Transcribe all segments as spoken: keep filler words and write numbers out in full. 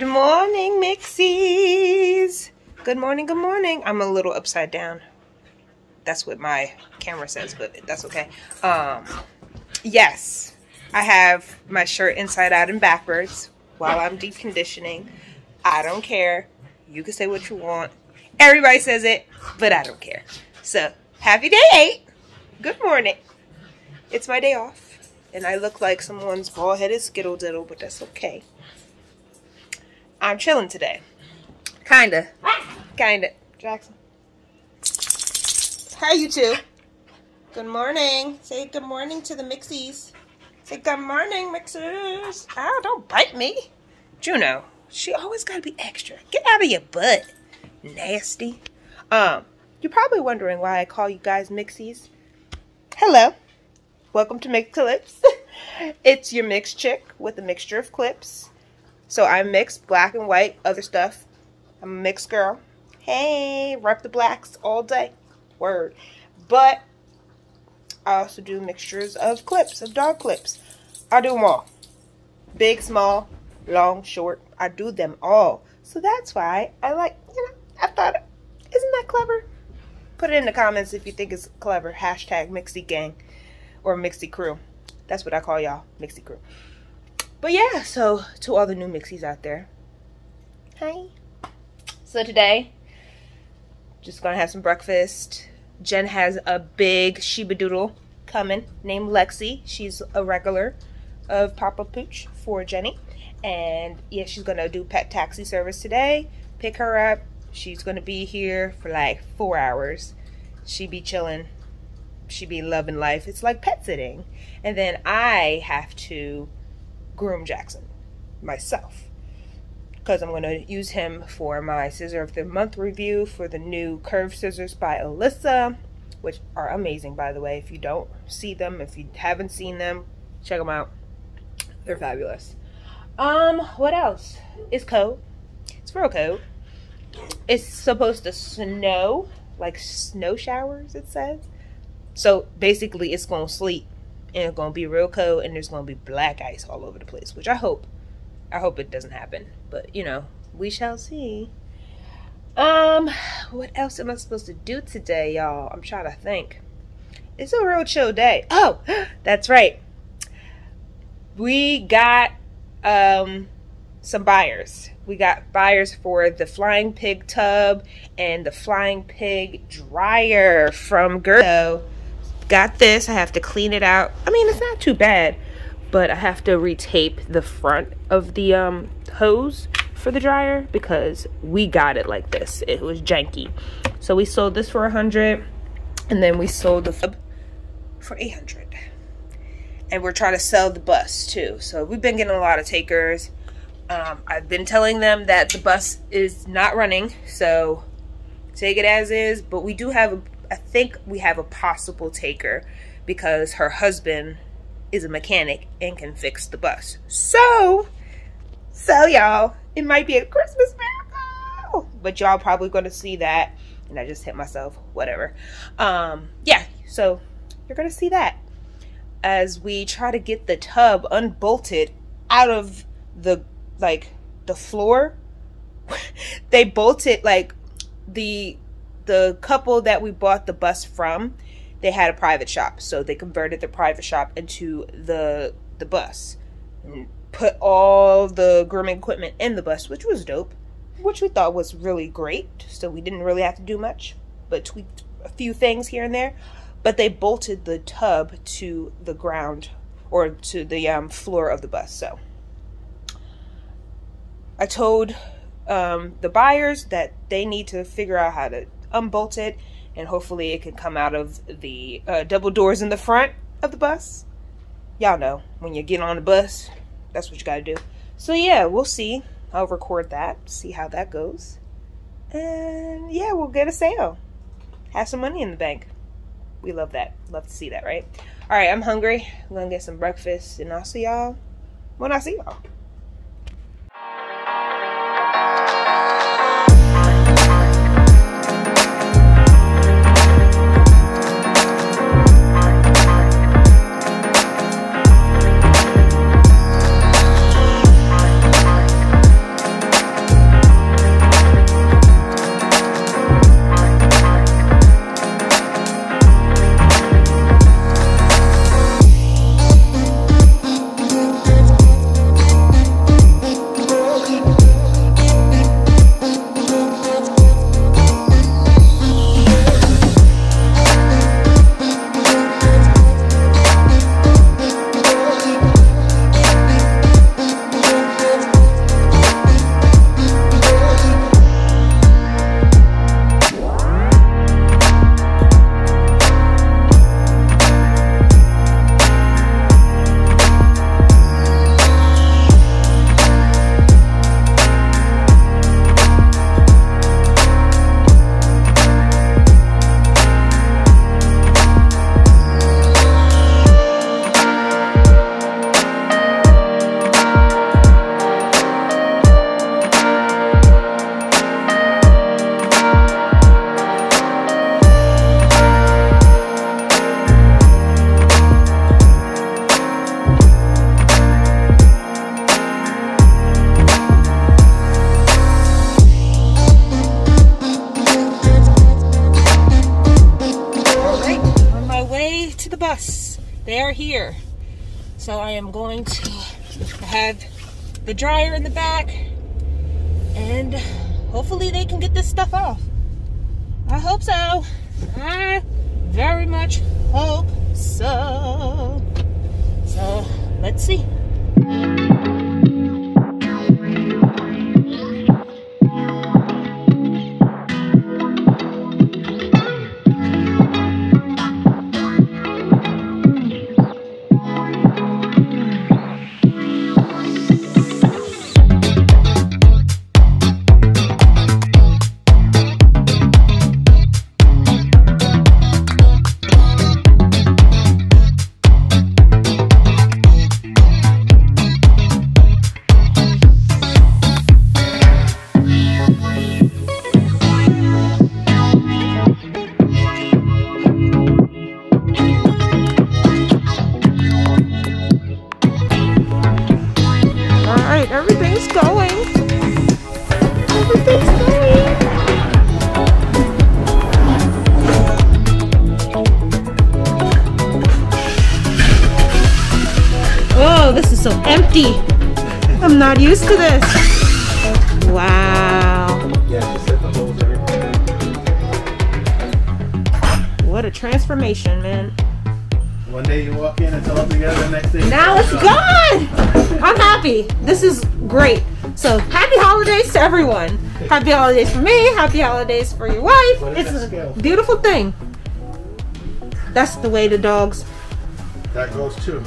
Good morning, Mixies. Good morning, good morning. I'm a little upside down. That's what my camera says, but that's okay. Um, yes, I have my shirt inside out and backwards while I'm deep conditioning. I don't care. You can say what you want. Everybody says it, but I don't care. So, happy day eight. Good morning. It's my day off, and I look like someone's bald-headed skittle diddle, but that's okay. I'm chilling today. Kinda. Kinda. Jackson. Hi, you two. Good morning. Say good morning to the Mixies. Say good morning, Mixers. Oh, don't bite me. Juno. She always gotta be extra. Get out of your butt. Nasty. Um, you're probably wondering why I call you guys Mixies. Hello. Welcome to Mixxedclipz. It's your mixed chick with a mixture of clips. So I mix black and white, other stuff. I'm a mixed girl. Hey, rep the blacks all day. Word. But I also do mixtures of clips, of dog clips. I do them all. Big, small, long, short. I do them all. So that's why I like, you know, I thought, isn't that clever? Put it in the comments if you think it's clever. Hashtag Mixie Gang. Or Mixie Crew. That's what I call y'all. Mixie Crew. But yeah, so to all the new Mixies out there. Hi. So today, just gonna have some breakfast. Jen has a big Shiba Doodle coming named Lexi. She's a regular of Papa Pooch for Jenny. And yeah, she's gonna do pet taxi service today. Pick her up. She's gonna be here for like four hours. She be chilling. She be loving life. It's like pet sitting. And then I have to groom Jackson myself because I'm going to use him for my Scissor of the Month review for the new Curved Scissors by Alyssa, which are amazing, by the way. If you don't see them, if you haven't seen them, check them out. They're fabulous. Um, what else? It's cold. It's real cold. It's supposed to snow, like snow showers, it says. So basically it's gonna sleet and it's gonna be real cold and there's gonna be black ice all over the place, which I hope I hope it doesn't happen. But you know, we shall see. Um, what else am I supposed to do today, y'all? I'm trying to think. It's a real chill day. Oh, that's right. We got um some buyers. We got buyers for the flying pig tub and the flying pig dryer from Girl. Got this. I have to clean it out. I mean, it's not too bad, but I have to retape the front of the um, hose for the dryer because we got it like this. It was janky. So we sold this for a hundred dollars and then we sold the tub for eight hundred dollars. And we're trying to sell the bus too. So we've been getting a lot of takers. Um, I've been telling them that the bus is not running, so take it as is, but we do have a I think we have a possible taker because her husband is a mechanic and can fix the bus. So, so y'all, it might be a Christmas miracle, but y'all probably going to see that. And I just hit myself, whatever. Um, yeah, so you're going to see that as we try to get the tub unbolted out of the, like, the floor. They bolted, like, the... The couple that we bought the bus from, they had a private shop. So they converted the private shop into the the bus. And put all the grooming equipment in the bus, which was dope. Which we thought was really great. So we didn't really have to do much. But tweaked a few things here and there. But they bolted the tub to the ground or to the um, floor of the bus. So I told um, the buyers that they need to figure out how to unbolt it, and hopefully it can come out of the uh, double doors in the front of the bus. Y'all know, when you get on the bus, that's what you gotta do. So yeah, we'll see. I'll record that, see how that goes. And yeah, we'll get a sale. Have some money in the bank. We love that. Love to see that, right? All right, I'm hungry. I'm gonna get some breakfast, and I'll see y'all when I see y'all. So I am going to have the dryer in the back, and hopefully they can get this stuff off. I hope so. I very much hope so. So let's see. I'm not used to this. Wow. Yeah, just set the holes everywhere. What a transformation, man. One day you walk in, it's all together, the next day. Now it's gone! I'm happy. This is great. So, happy holidays to everyone. Happy holidays for me. Happy holidays for your wife. It's a beautiful thing. That's the way the dogs. That goes too.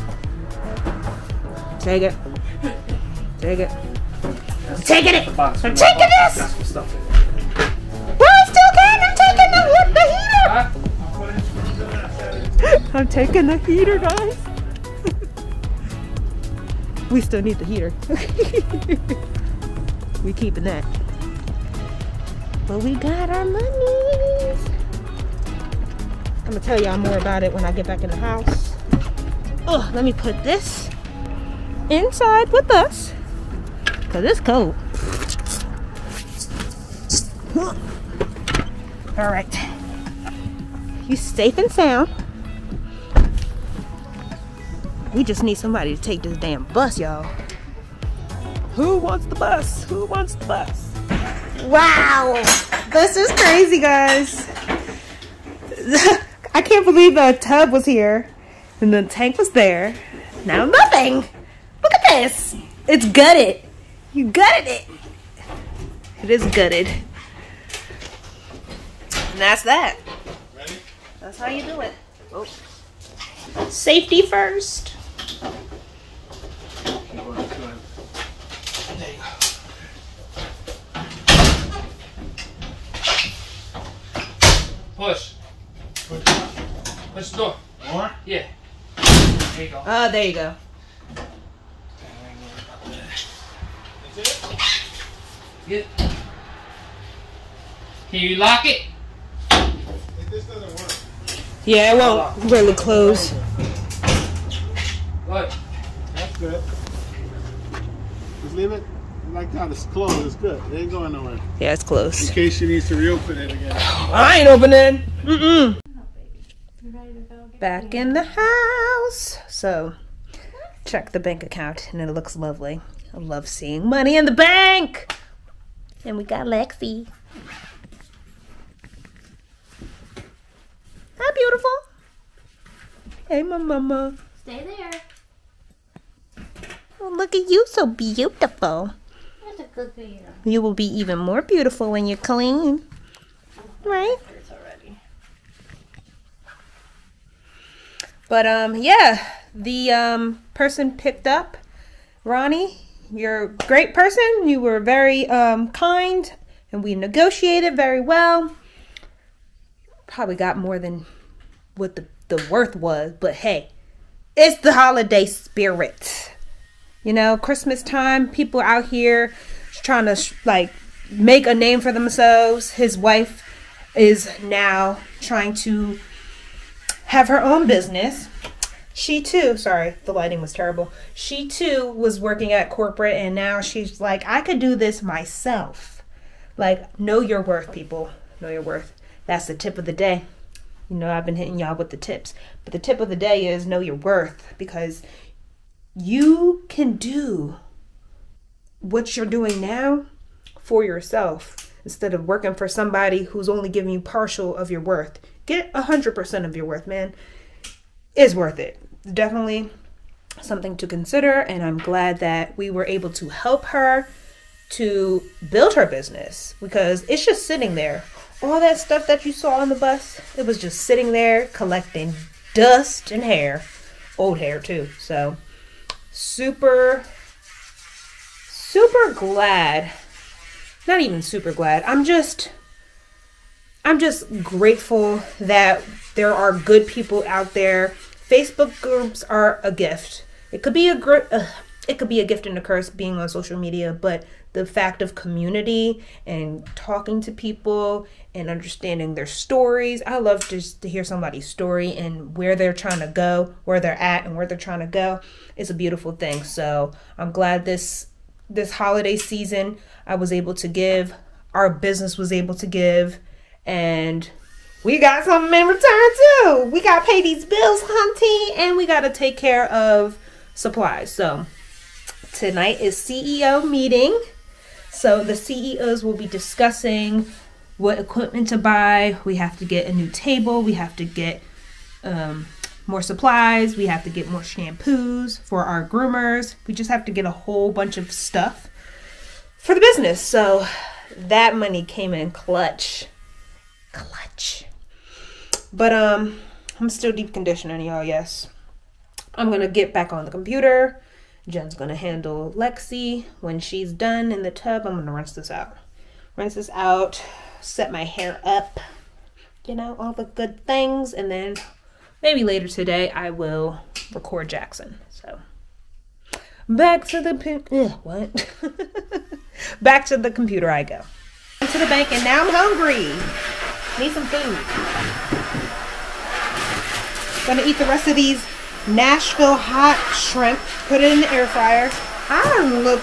Take it. Take it. I'm taking it! I'm taking this! Why still can? I'm taking the, what, the heater! I'm taking the heater, guys. We still need the heater. We keeping that. But we got our monies. I'm gonna tell y'all more about it when I get back in the house. Oh, let me put this inside with us. Cause it's cold. All right, he's safe and sound. We just need somebody to take this damn bus, y'all. Who wants the bus? Who wants the bus? Wow, this is crazy, guys. I can't believe the tub was here and the tank was there. Now nothing. Look at this. It's gutted. You gutted it. It is gutted. And that's that. Ready? That's how you do it. Oh. Safety first. There you go. Push. Push. Push the door. More? Yeah. There you go. Oh, there you go. Good. Can you lock it? If this doesn't work. Yeah, it won't really close. What? That's good. Just leave it like that. It's closed. It's good. It ain't going nowhere. Yeah, it's closed. In case she needs to reopen it again. I ain't opening. Mm-mm. Back in the house. So, check the bank account, and it looks lovely. I love seeing money in the bank. And we got Lexi. Hi, beautiful. Hey, my mama. Stay there. Oh, look at you, so beautiful. That's a good video. You will be even more beautiful when you're clean. Right? Already. But, um, yeah. The um, person picked up, Ronnie. You're a great person. You were very um, kind, and we negotiated very well. Probably got more than what the, the worth was, but hey, it's the holiday spirit. You know, Christmas time, people out here trying to like make a name for themselves. His wife is now trying to have her own business. She too, sorry, the lighting was terrible. She too was working at corporate, and now she's like, I could do this myself. Like, know your worth, people. Know your worth. That's the tip of the day. You know, I've been hitting y'all with the tips. But the tip of the day is know your worth, because you can do what you're doing now for yourself instead of working for somebody who's only giving you partial of your worth. Get one hundred percent of your worth, man. It's worth it. Definitely something to consider, and I'm glad that we were able to help her to build her business, because it's just sitting there. All that stuff that you saw on the bus, it was just sitting there collecting dust and hair. Old hair too. So super, super glad. Not even super glad. I'm just, I'm just grateful that there are good people out there. Facebook groups are a gift. It could be a group. Uh, It could be a gift and a curse being on social media, but the fact of community and talking to people and understanding their stories. I love just to hear somebody's story and where they're trying to go, where they're at and where they're trying to go. It's a beautiful thing. So I'm glad this this holiday season I was able to give, our business was able to give, and we got something in return too. We got to pay these bills, hunty, and we got to take care of supplies. So tonight is C E O meeting, so the C E Os will be discussing what equipment to buy. We have to get a new table, we have to get um, more supplies, we have to get more shampoos for our groomers. We just have to get a whole bunch of stuff for the business. So that money came in clutch, clutch. But um, I'm still deep conditioning, y'all, yes. I'm going to get back on the computer. Jen's gonna handle Lexi. When she's done in the tub, I'm gonna rinse this out. Rinse this out, set my hair up, you know, all the good things. And then maybe later today, I will record Jackson. So back to the, ugh, what? Back to the computer I go. I'm to the bank and now I'm hungry. Need some food. Gonna eat the rest of these Nashville hot shrimp, put it in the air fryer. I look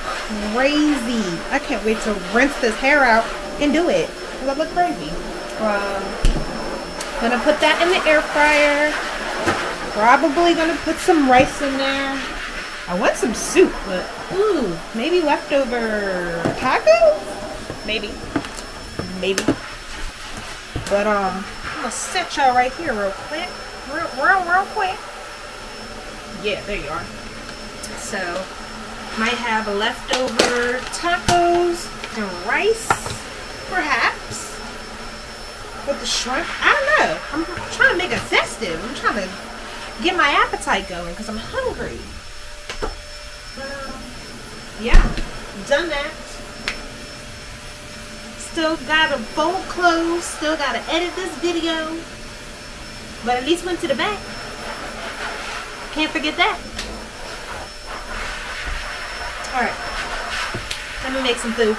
crazy. I can't wait to rinse this hair out and do it, because I look crazy. Um, gonna put that in the air fryer. Probably gonna put some rice in there. I want some soup, but ooh, maybe leftover tacos? Maybe, maybe. But um, I'm gonna set y'all right here real quick, real, real, real quick. Yeah, there you are. So, might have a leftover tacos and rice, perhaps, with the shrimp. I don't know. I'm trying to make it festive. I'm trying to get my appetite going because I'm hungry. Um, yeah, done that. Still got to fold clothes. Still got to edit this video. But at least went to the back. Can't forget that. All right, let me make some food.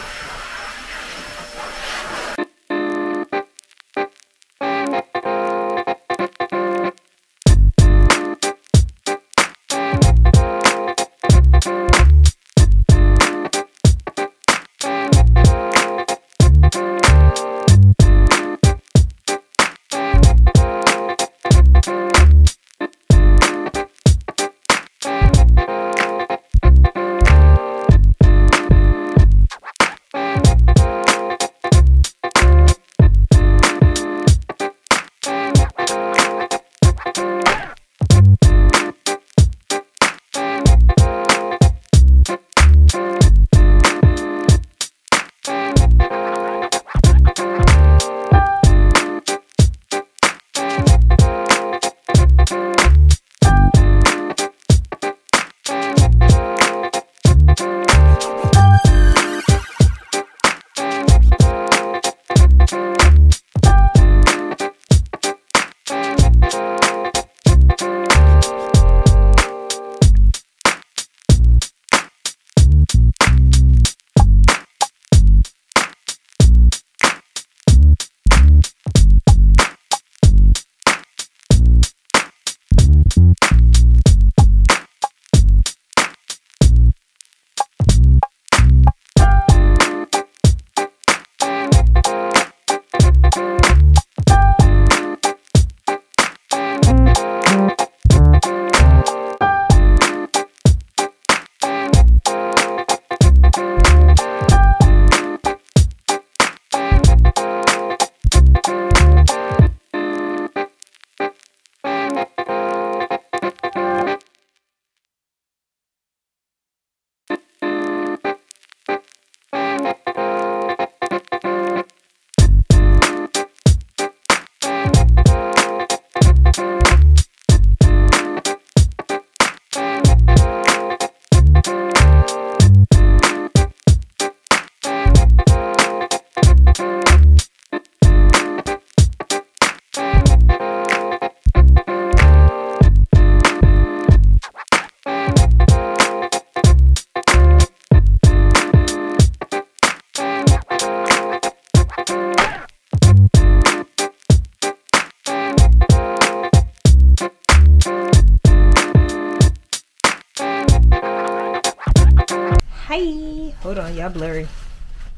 Hi. Hold on, y'all blurry.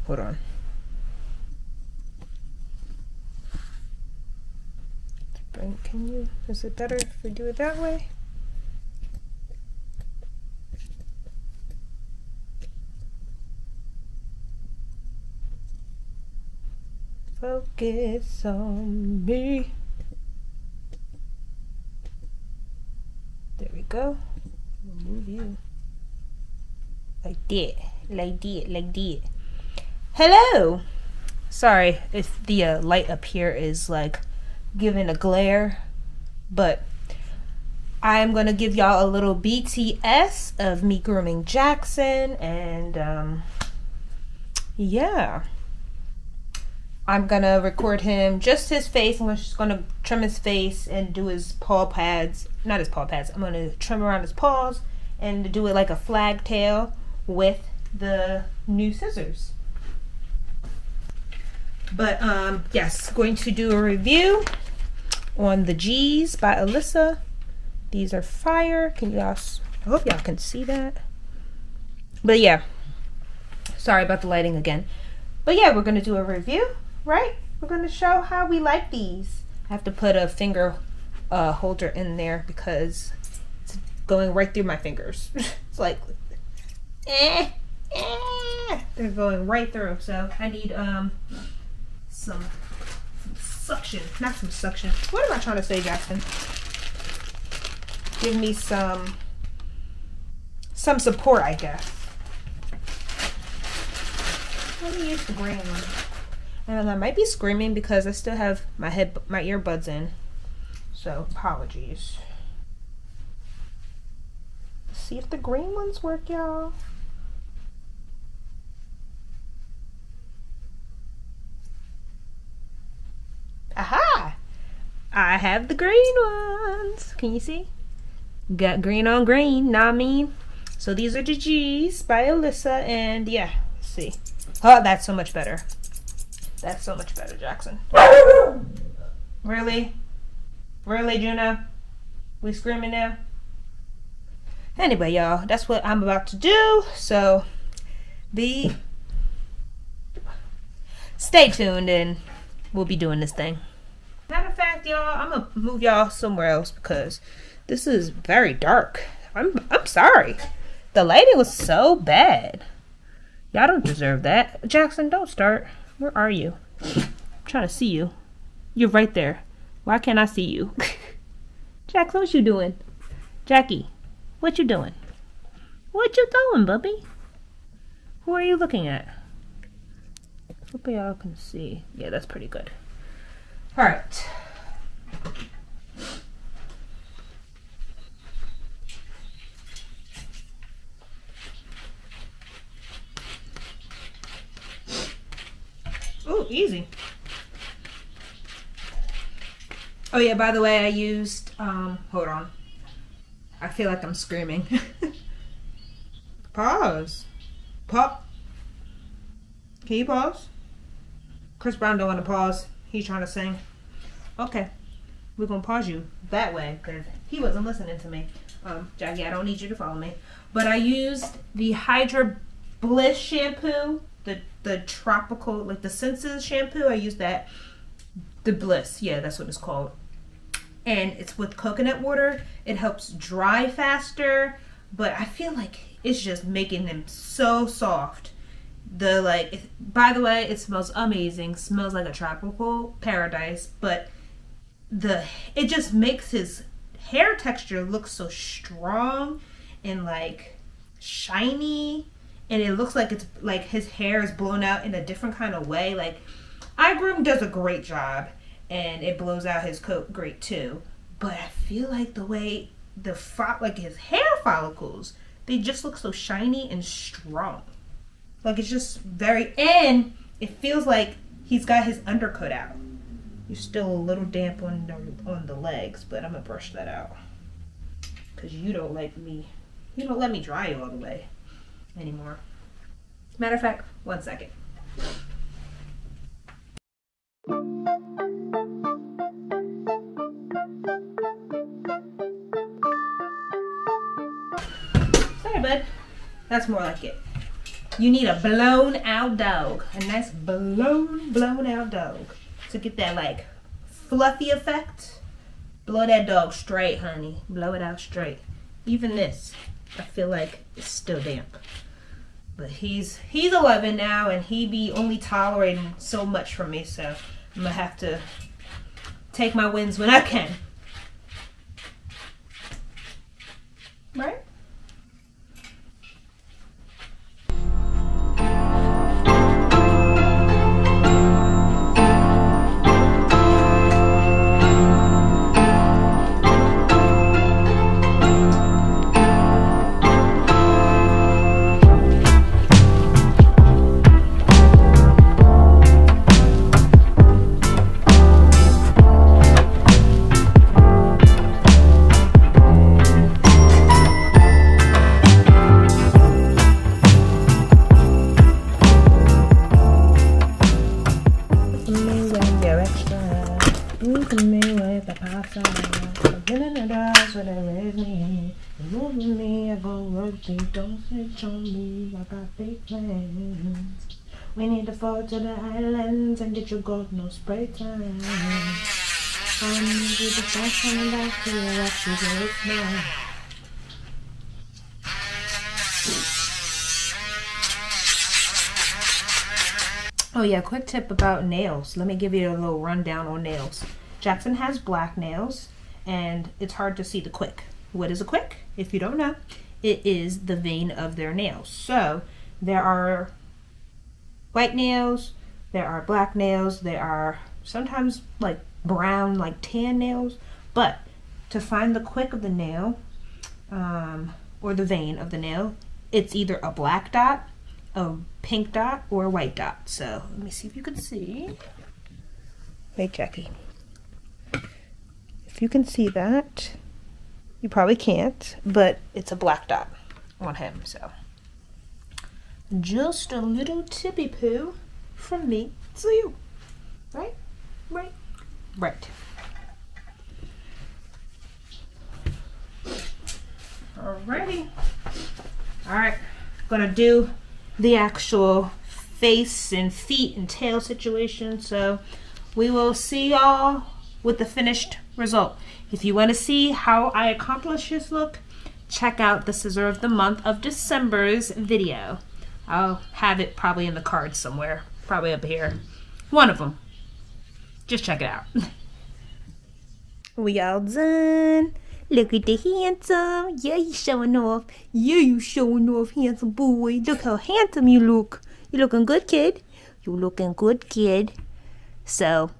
Hold on. Can you, is it better if we do it that way? Focus on me. There we go. Move you. Like that, like that, like that. Hello! Sorry if the uh, light up here is like giving a glare, but I'm gonna give y'all a little B T S of me grooming Jackson, and um, yeah, I'm gonna record him, just his face. I'm just gonna trim his face and do his paw pads, not his paw pads, I'm gonna trim around his paws and do it like a flag tail with the new scissors. But um, yes, going to do a review on the G's by Alyssa. These are fire. Can y'all, I hope y'all can see that. But yeah, sorry about the lighting again. But yeah, we're gonna do a review, right? We're gonna show how we like these. I have to put a finger uh, holder in there because it's going right through my fingers. It's like, eh, eh, they're going right through. So I need um. Some, some suction, not some suction. What am I trying to say, Jackson? Give me some, some support, I guess. Let me use the green one. And I might be screaming because I still have my head, my earbuds in. So apologies. Let's see if the green ones work, y'all. Aha! I have the green ones. Can you see? Got green on green, nah, I mean. So these are the G's by Alyssa, and yeah, let's see. Oh, that's so much better. That's so much better, Jackson. Really? Really, Juno? We screaming now? Anyway, y'all, that's what I'm about to do, so be... Stay tuned, and we'll be doing this thing. Matter of fact, y'all, I'm gonna move y'all somewhere else because this is very dark. I'm I'm sorry. The lighting was so bad. Y'all don't deserve that. Jackson, don't start. Where are you? I'm trying to see you. You're right there. Why can't I see you? Jackson, what you doing? Jackie, what you doing? What you doing, bubby? Who are you looking at? Hope y'all can see. Yeah, that's pretty good. All right. Oh, easy. Oh yeah, by the way, I used, um, hold on. I feel like I'm screaming. Pause. Pop. Can you pause? Chris Brown don't want to pause. He's trying to sing. Okay. We're going to pause you that way because he wasn't listening to me. Um, Jackie, I don't need you to follow me. But I used the Hydra Bliss shampoo, the, the tropical, like the senses shampoo. I used that. The Bliss. Yeah, that's what it's called. And it's with coconut water. It helps dry faster. But I feel like it's just making them so soft. The like, it, by the way, it smells amazing. Smells like a tropical paradise, but the it just makes his hair texture look so strong and like shiny, and it looks like it's like his hair is blown out in a different kind of way. Like, iGroom does a great job, and it blows out his coat great too. But I feel like the way the fo like his hair follicles, they just look so shiny and strong. Like, it's just very, and it feels like he's got his undercoat out. You're still a little damp on the, on the legs, but I'm gonna brush that out. Cause you don't like me, you don't let me dry you all the way anymore. Matter of fact, one second. Sorry, bud. That's more like it. You need a blown out dog, a nice blown, blown out dog to get that like fluffy effect. Blow that dog straight, honey. Blow it out straight. Even this, I feel like it's still damp. But he's he's eleven now, and he be only tolerating so much from me, so I'm gonna have to take my wins when I can. Right? We need to fall to the islands and get your gold, no spray time. I need you to flash on the back to your rock, you do it now. Oh yeah, quick tip about nails. Let me give you a little rundown on nails. Jackson has black nails and it's hard to see the quick. What is a quick? If you don't know, it is the vein of their nails. So there are white nails, there are black nails, there are sometimes like brown, like tan nails, but to find the quick of the nail um, or the vein of the nail, it's either a black dot, a pink dot, or a white dot. So let me see if you can see. Hey Jackie, if you can see that, you probably can't, but it's a black dot on him, so. Just a little tippy poo from me to you. Right? Right? Right. Alrighty. Alright. Gonna do the actual face and feet and tail situation. So we will see y'all with the finished result. If you want to see how I accomplish this look, check out the Scissor of the Month of December's video. I'll have it probably in the cards somewhere, probably up here. One of them. Just check it out. We all done. Look at the handsome. Yeah, you showing off. Yeah, you showing off, handsome boy. Look how handsome you look. You looking good, kid. You looking good, kid. So,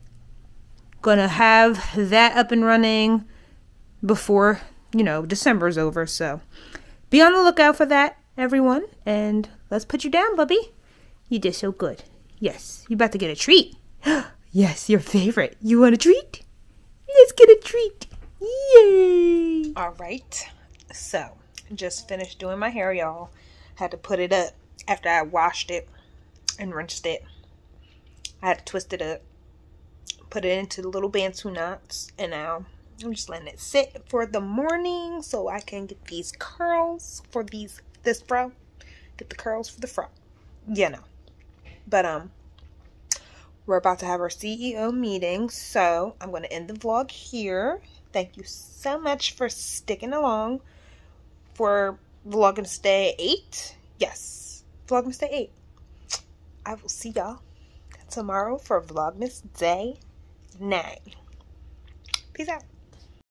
gonna have that up and running before, you know, December's over. So, be on the lookout for that, everyone. And let's put you down, Bubby. You did so good. Yes, you're about to get a treat. Yes, your favorite. You want a treat? Let's get a treat. Yay! All right. So, just finished doing my hair, y'all. Had to put it up after I washed it and rinsed it. I had to twist it up, put it into the little Bantu knots, and now I'm just letting it sit for the morning so I can get these curls for these this fro. Get the curls for the front, you know. But um, we're about to have our C E O meeting, so I'm going to end the vlog here. Thank you so much for sticking along for Vlogmas Day eight. Yes, Vlogmas Day eight. I will see y'all tomorrow for Vlogmas Day nine. Peace out.